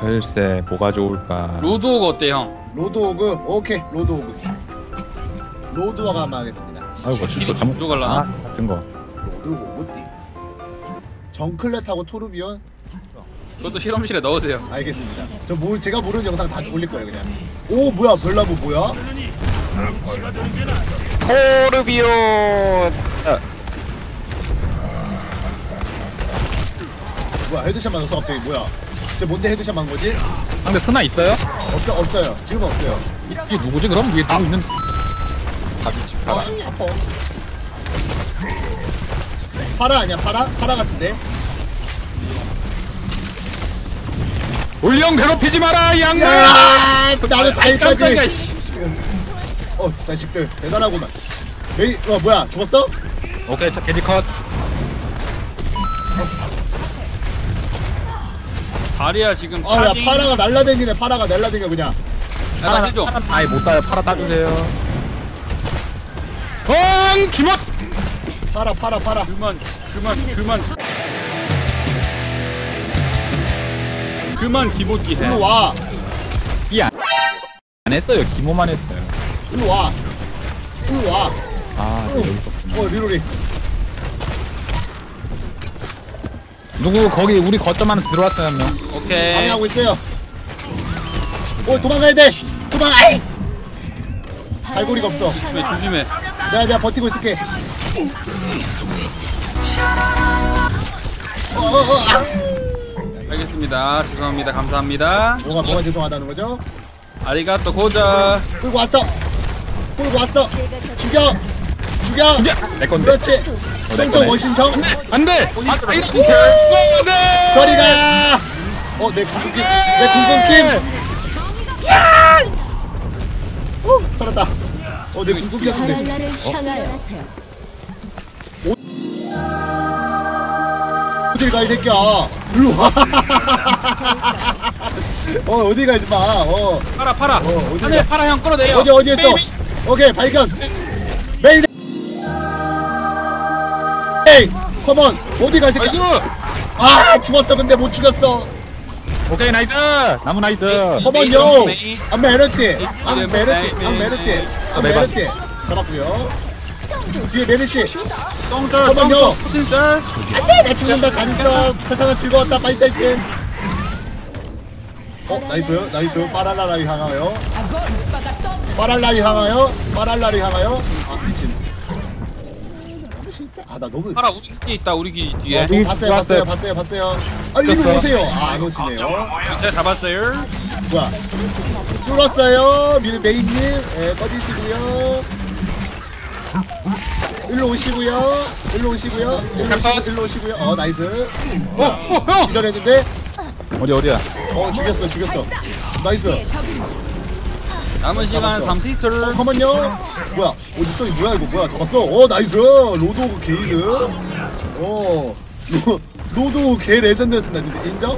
글쎄 뭐가 좋을까. 로드호그 어때 형? 로드호그? 오케이 로드호그. 로드호그 한번 하겠습니다. 아이고 진짜 잠조갈라 같은 거. 로드호그 어때? 정클렛하고 토르비온? 그것도 실험실에 넣으세요. 알겠습니다. 저 뭘 제가 모르는 영상 다 올릴 거예요 그냥. 오 뭐야 별나무 뭐야? 토르비온. 뭐야 헤드샷 맞았어 갑자기 뭐야? 쟤 뭔데 헤드샷 맞은 거지? 근데 스나 있어요? 없어요. 지금 없어요. 이게 누구지 그럼? 위에 누구 있는? 답이지 파라. 아파. 파라 아니야 파라? 파라 같은데? 우리 형 괴롭히지 마라 이 양말! 나도 자일까지! 어 자식들 대단하구만. 메이 어 뭐야 죽었어? 오케이 자 개디 컷. 다리야 지금 아야 파라가 날라댕기네. 파라가 날라댕겨 그냥. 파라 해줘. 아예 못 따요. 파라 따주세요. 엉 김옷. 파라. 그만 기본기세. 일로 와. 이야. 안 했어요. 기모만 했어요. 일로 와. 아 여기서. 어 리로리. 누구 거기 우리 거점 안에 들어왔어요 한 명. 오케이. 방해하고 있어요. 오 도망가야 돼. 도망. 아이. 갈고리가 없어. 조심해. 내가 버티고 있을게. 알겠습니다. 죄송합니다. 감사합니다. 뭐가 죄송하다는 거죠? 아리가또 고자. 끌고 왔어. 죽여. 내 건데. 그렇지. 총총 원신청. 안돼. 저리가. 어 내 궁금킴. 야. 오 살았다. 어 내 궁금킴인데. 어딜 가 이 새끼야. 일로 와. 어 어디 가지 마. 어. 파라. 하늘 파라 형 끌어내려. 어디 있어? 오케이 발견. 메이. 에이, 컴온. 어디 가실까? 아, 죽었어. 근데 못 죽였어. 오케이 나이스. 나무 나이스. 컴온 요. 안 메르티. 잡았고요. 뒤에 메르시. 컴온 요. 안돼 나 죽는다. 잘 있어. 세상은 즐거웠다. 빨리 짜이지. 어 나이스요. 파랄라리 향하여. 아 미친. 아 나 너무. 파라 우리 기지 있다. 우리 기지 뒤에. 봤어요. 아 이거 보세요. 아 안 오시네요. 제가 잡았어요. 뭐야? 뚫었어요. 미리 메이님 예 꺼지시고요. 일로 오시고요. 어 나이스. 어 형. 기절했는데. 어디야? 어 죽였어. 나이스. 남은 시간 3시술. 잠깐만요. 뭐야? 어디서 뭐야 이거 뭐야? 잡았어. 어 나이스. 로드호그 게이드. 어 로드호그 개 레전드였습니다. 근데 인정?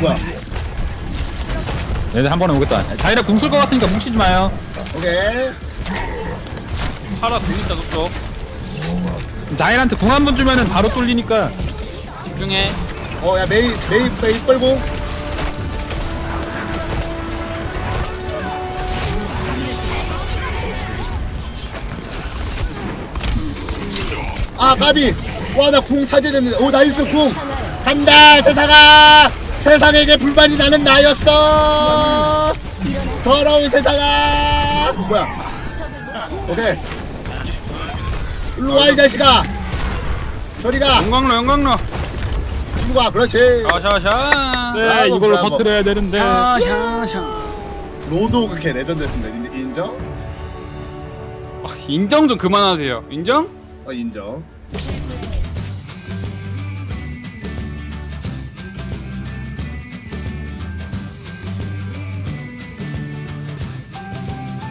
뭐야? 얘들 한 번에 오겠다. 자일아 궁 쏠 것 같으니까 뭉치지 마요. 오케이. 파라 궁 있다 속도. 자일한테 궁 한 번 주면은 바로 뚫리니까. 집중해. 어, 야, 메이 빨고. 아, 까비. 와, 나 궁 차지됐는데. 오, 나이스 궁. 간다, 세상아. 세상에게 불만이 나는 나였어. 더러운 세상아. 뭐야? 오케이. 일로 와, 이 자식아. 저리가. 영광로. 누가 그렇지. 샤샤. 네 이걸로 터트려야 되는데. 샤샤. 로드호그 개 레전드였습니다. 인정? 인정 좀 그만하세요. 인정? 어 인정.